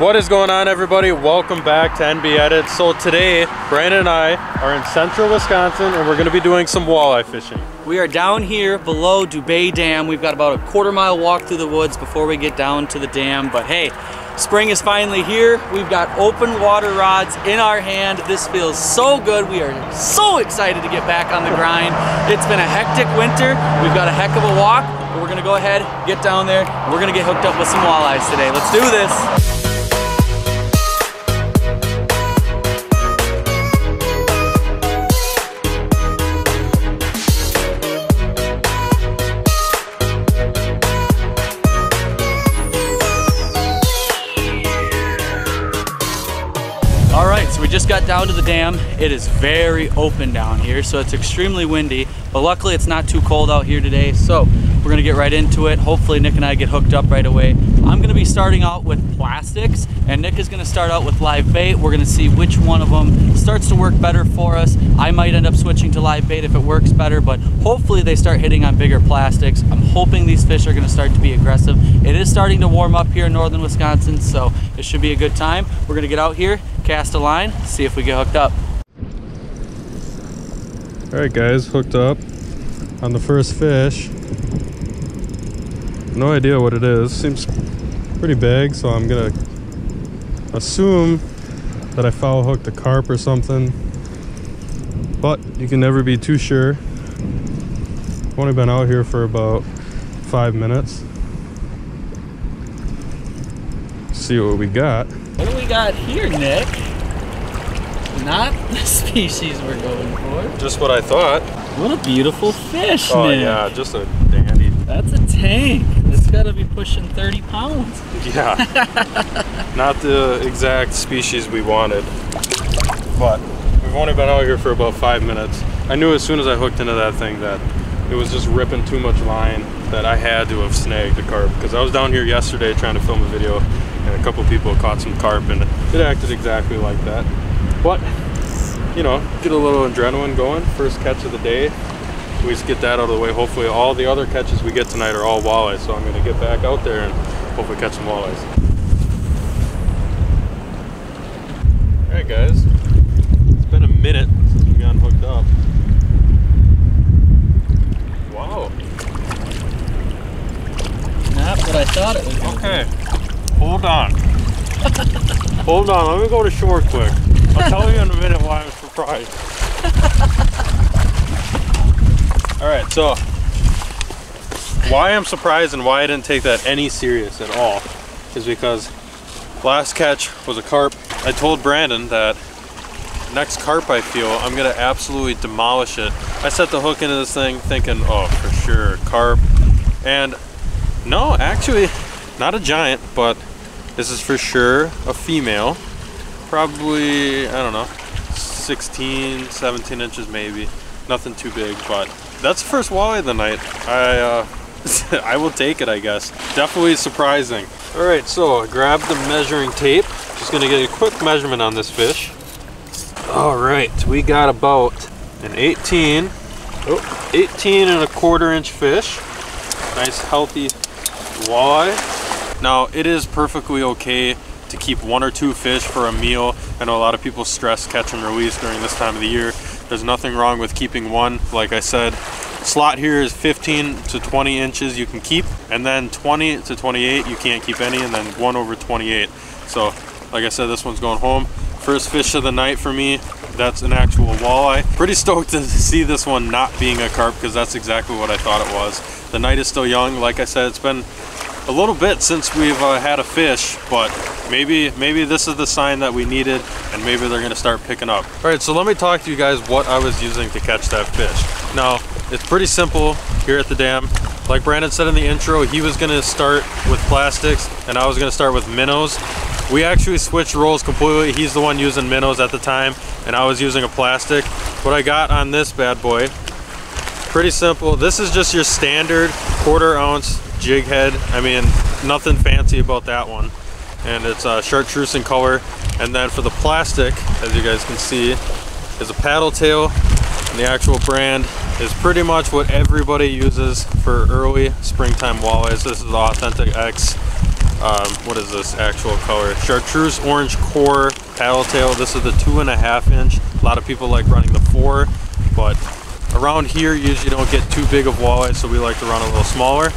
What is going on, everybody? Welcome back to NB Edit. So today, Brandon and I are in central Wisconsin and we're gonna be doing some walleye fishing. We are down here below Dubay Dam. We've got about a quarter-mile walk through the woods before we get down to the dam, but hey, spring is finally here. We've got open water rods in our hand. This feels so good. We are so excited to get back on the grind. It's been a hectic winter. We've got a heck of a walk, but we're gonna go ahead, get down there, and we're gonna get hooked up with some walleyes today. Let's do this. We just got down to the dam. It is very open down here, so it's extremely windy, but luckily it's not too cold out here today, so we're gonna get right into it. Hopefully Nick and I get hooked up right away. I'm gonna be starting out with plastics, and Nick is gonna start out with live bait. We're gonna see which one of them starts to work better for us. I might end up switching to live bait if it works better, but hopefully they start hitting on bigger plastics. I'm hoping these fish are gonna start to be aggressive. It is starting to warm up here in northern Wisconsin, so it should be a good time. We're gonna get out here, cast a line, see if we get hooked up. All right, guys, hooked up on the first fish. No idea what it is. Seems pretty big, so I'm gonna assume that I foul hooked a carp or something, but you can never be too sure. I've only been out here for about 5 minutes. See what we got. What do we got here, Nick? Not the species we're going for. Just what I thought. What a beautiful fish, Nick. Oh yeah, just a dandy. That's a tank. It's gotta be pushing 30 pounds. Yeah. Not the exact species we wanted, but we've only been out here for about 5 minutes. I knew as soon as I hooked into that thing that it was just ripping too much line, that I had to have snagged the carp, because I was down here yesterday trying to film a video, and a couple people caught some carp and it acted exactly like that. But, you know, get a little adrenaline going. First catch of the day. We just get that out of the way. Hopefully all the other catches we get tonight are all walleye, so I'm gonna get back out there and hopefully catch some walleyes. All right, guys, it's been a minute since we got hooked up. Wow. Not what I thought it was. Okay. Hold on. Hold on, let me go to shore quick. I'll tell you in a minute why I'm surprised. Alright, so why I'm surprised and why I didn't take that any serious at all is because last catch was a carp. I told Brandon that next carp I feel, I'm gonna absolutely demolish it. I set the hook into this thing thinking, oh, for sure, carp. And no, actually, not a giant, but this is for sure a female, probably, I don't know, 16, 17 inches maybe, nothing too big, but that's the first walleye of the night. I will take it, I guess. Definitely surprising. All right, so I grabbed the measuring tape. Just gonna get a quick measurement on this fish. All right, we got about an 18 and a quarter inch fish. Nice, healthy walleye. Now, it is perfectly okay to keep one or two fish for a meal. I know a lot of people stress catch and release during this time of the year. There's nothing wrong with keeping one. Like I said, slot here is 15 to 20 inches you can keep, and then 20 to 28 you can't keep any, and then 1/28. So, like I said, this one's going home. First fish of the night for me. That's an actual walleye. Pretty stoked to see this one not being a carp, because that's exactly what I thought it was. The night is still young. Like I said, it's been a little bit since we've had a fish, but maybe this is the sign that we needed, and maybe they're gonna start picking up. All right, so let me talk to you guys what I was using to catch that fish. Now, it's pretty simple here at the dam. Like Brandon said in the intro, he was gonna start with plastics and I was gonna start with minnows. We actually switched roles completely. He's the one using minnows at the time and I was using a plastic. What I got on this bad boy, pretty simple. This is just your standard quarter-ounce jig head. I mean, nothing fancy about that one. And it's chartreuse in color. And then for the plastic, as you guys can see, is a paddle tail. And the actual brand is pretty much what everybody uses for early springtime walleyes. This is the Authentic X. what is this actual color? Chartreuse orange core paddletail. This is the 2.5 inch. A lot of people like running the 4, but around here you usually don't get too big of walleye, so we like to run a little smaller.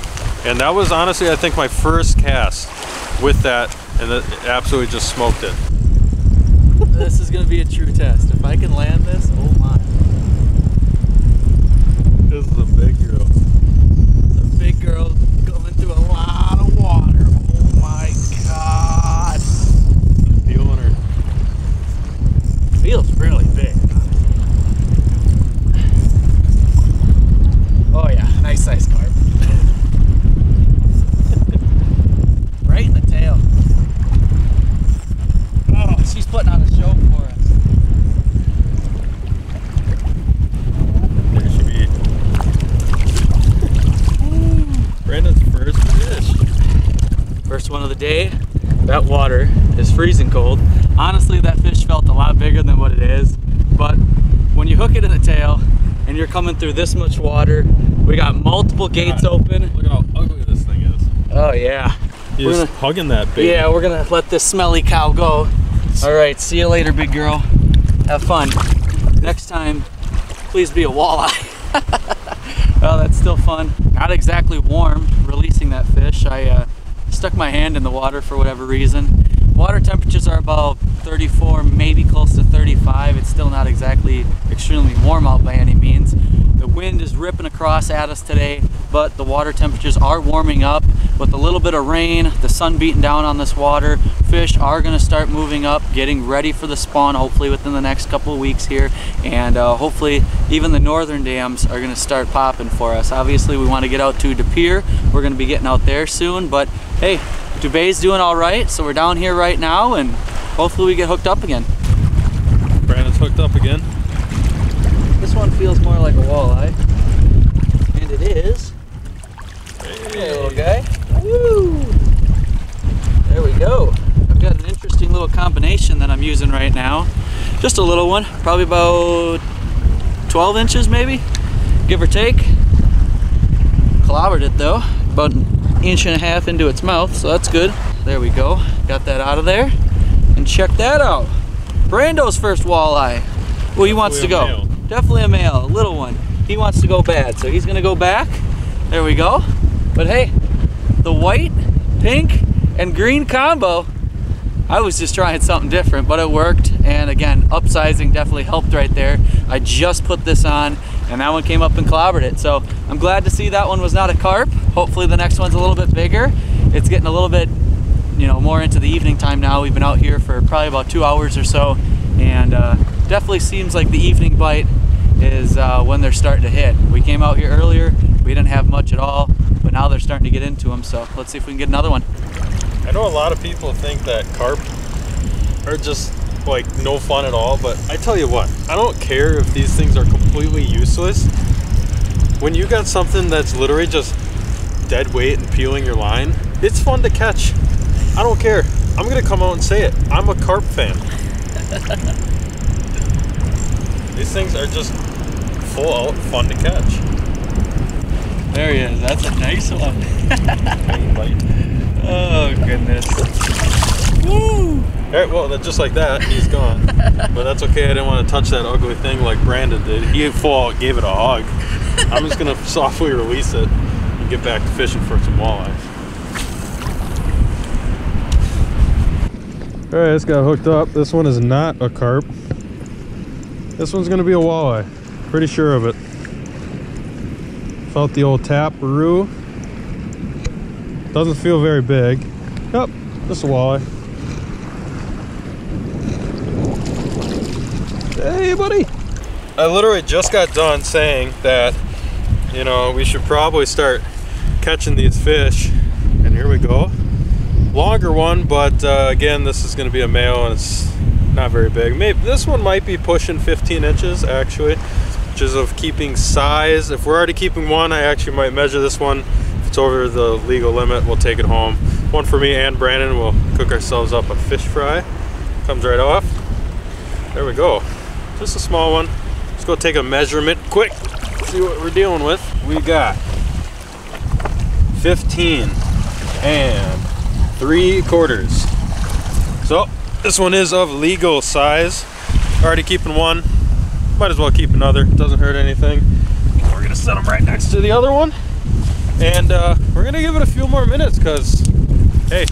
And that was honestly, I think, my first cast with that, and it absolutely just smoked it. This is going to be a true test. If I can land this, oh my. This is a big girl. It's a big girl going through a lot of water. Oh my god. I'm feeling her. Feels really big. Oh yeah, nice size carp. Right in the tail. Oh, she's putting on a show for us. There she be. Brandon's first fish. First one of the day. That water is freezing cold. Honestly, that fish felt a lot bigger than what it is, but when you hook it in the tail and you're coming through this much water, we got multiple gates open. Look at how ugly this thing is. Oh yeah. You're just hugging that baby. Yeah, we're gonna let this smelly cow go. All right, see you later, big girl. Have fun. Next time, please be a walleye. Well, that's still fun. Not exactly warm releasing that fish. I stuck my hand in the water for whatever reason. Water temperatures are about 34, maybe close to 35. It's still not exactly extremely warm out by any means. The wind is ripping across at us today, but the water temperatures are warming up. With a little bit of rain, the sun beating down on this water, fish are going to start moving up, getting ready for the spawn, hopefully within the next couple of weeks here. And hopefully even the northern dams are going to start popping for us. Obviously we want to get out to De Pere. We're going to be getting out there soon, but hey, Dubay's doing all right, so we're down here right now, and hopefully we get hooked up again. Brandon's hooked up again. This one feels more like a walleye, and it is. Hey, little guy. Woo! There we go. I've got an interesting little combination that I'm using right now. Just a little one, probably about 12 inches maybe, give or take. Clobbered it though, about an 1.5 inches into its mouth, so that's good. There we go, got that out of there. And check that out. Brando's first walleye. Well, he wants to go. Male. Definitely a male, a little one. He wants to go bad, so he's gonna go back. There we go. But hey, the white, pink, and green combo, I was just trying something different, but it worked. And again, upsizing definitely helped right there. I just put this on, and that one came up and clobbered it. So I'm glad to see that one was not a carp. Hopefully the next one's a little bit bigger. It's getting a little bit, you know, more into the evening time now. We've been out here for probably about 2 hours or so, and definitely seems like the evening bite is when they're starting to hit. We came out here earlier, we didn't have much at all, but now they're starting to get into them, so let's see if we can get another one. I know a lot of people think that carp are just like no fun at all, but I tell you what, I don't care if these things are completely useless. When you got something that's literally just dead weight and peeling your line, it's fun to catch. I don't care. I'm gonna come out and say it. I'm a carp fan. These things are just full out fun to catch. There he is. That's a nice one. Oh goodness. Woo! Alright, well just like that, he's gone. But that's okay, I didn't want to touch that ugly thing like Brandon did. He full out gave it a hug. I'm just gonna softly release it and get back to fishing for some walleye. Alright, this got hooked up. This one is not a carp. This one's gonna be a walleye, pretty sure of it. Felt the old tap, roo. Doesn't feel very big. Yep, just a walleye. Hey, buddy. I literally just got done saying that, you know, we should probably start catching these fish. And here we go. Longer one, but again, this is gonna be a male, and it's not very big. Maybe this one might be pushing 15 inches actually, which is of keeping size. If we're already keeping one, I actually might measure this one. If it's over the legal limit, we'll take it home. One for me and Brandon. We'll cook ourselves up a fish fry. Comes right off. There we go. Just a small one. Let's go take a measurement quick. See what we're dealing with. We got 15 and 3/4. So this one is of legal size. Already keeping one, might as well keep another. It doesn't hurt anything. We're gonna set them right next to the other one, and we're gonna give it a few more minutes because, hey,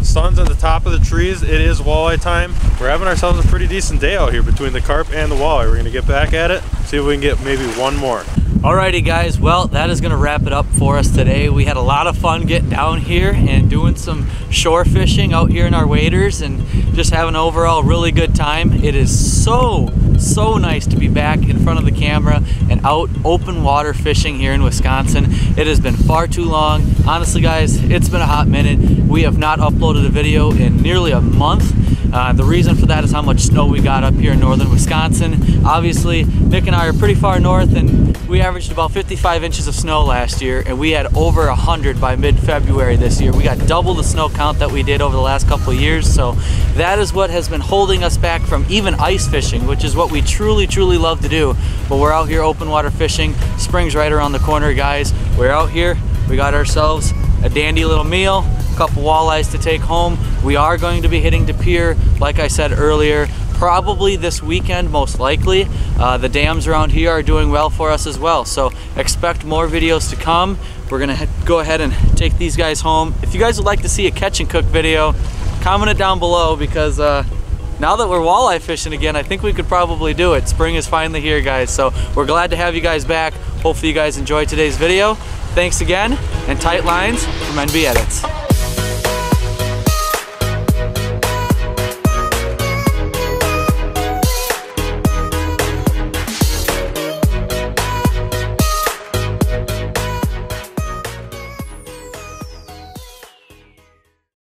the sun's at the top of the trees. It is walleye time. We're having ourselves a pretty decent day out here between the carp and the walleye. We're gonna get back at it, see if we can get maybe one more. Alrighty guys, well that is gonna wrap it up for us today. We had a lot of fun getting down here and doing some shore fishing out here in our waders and just having an overall really good time. It is so nice to be back in front of the camera and out open water fishing here in Wisconsin. It has been far too long. Honestly guys, it's been a hot minute. We have not uploaded a video in nearly a month. The reason for that is how much snow we got up here in northern Wisconsin. Obviously, Nick and I are pretty far north and we averaged about 55 inches of snow last year, and we had over 100 by mid-February this year. We got double the snow count that we did over the last couple of years, so that is what has been holding us back from even ice fishing, which is what we truly love to do. But we're out here open water fishing. Spring's right around the corner, guys. We're out here, we got ourselves a dandy little meal, a couple walleyes to take home. We are going to be hitting De Pere, like I said earlier, probably this weekend, most likely. The dams around here are doing well for us as well, so expect more videos to come. We're gonna go ahead and take these guys home. If you guys would like to see a catch and cook video, comment it down below, because now that we're walleye fishing again, I think we could probably do it. Spring is finally here, guys, so we're glad to have you guys back. Hopefully you guys enjoyed today's video. Thanks again, and tight lines from NB Edits.